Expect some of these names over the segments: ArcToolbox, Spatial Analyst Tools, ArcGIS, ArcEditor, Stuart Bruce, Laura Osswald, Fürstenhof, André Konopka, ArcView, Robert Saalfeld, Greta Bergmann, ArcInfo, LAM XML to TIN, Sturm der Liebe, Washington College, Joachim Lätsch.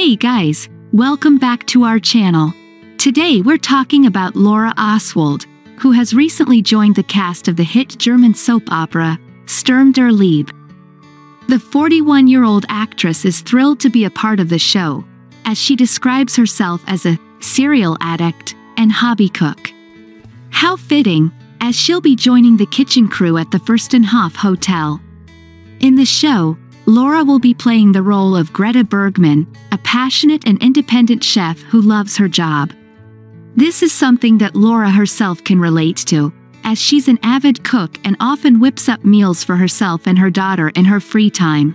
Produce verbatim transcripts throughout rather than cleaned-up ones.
Hey guys, welcome back to our channel. Today we're talking about Laura Osswald, who has recently joined the cast of the hit German soap opera, Sturm der Liebe. The forty-one-year-old actress is thrilled to be a part of the show, as she describes herself as a serial addict and hobby cook. How fitting, as she'll be joining the kitchen crew at the Fürstenhof Hotel. In the show, Laura will be playing the role of Greta Bergmann, a passionate and independent chef who loves her job. This is something that Laura herself can relate to, as she's an avid cook and often whips up meals for herself and her daughter in her free time.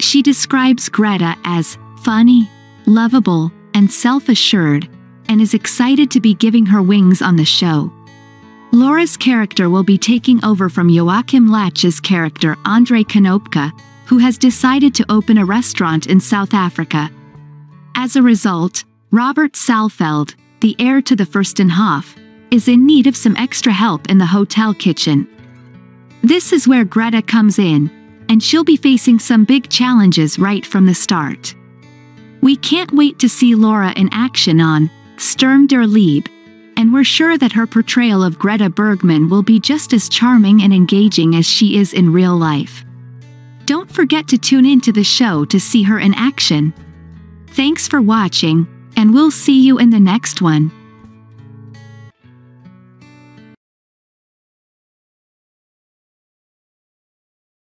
She describes Greta as funny, lovable, and self-assured, and is excited to be giving her wings on the show. Laura's character will be taking over from Joachim Lätsch's character André Konopka, who has decided to open a restaurant in South Africa. As a result, Robert Saalfeld, the heir to the Fürstenhof, is in need of some extra help in the hotel kitchen. This is where Greta comes in, and she'll be facing some big challenges right from the start. We can't wait to see Laura in action on Sturm der Liebe, and we're sure that her portrayal of Greta Bergmann will be just as charming and engaging as she is in real life. Don't forget to tune in to the show to see her in action. Thanks for watching, and we'll see you in the next one.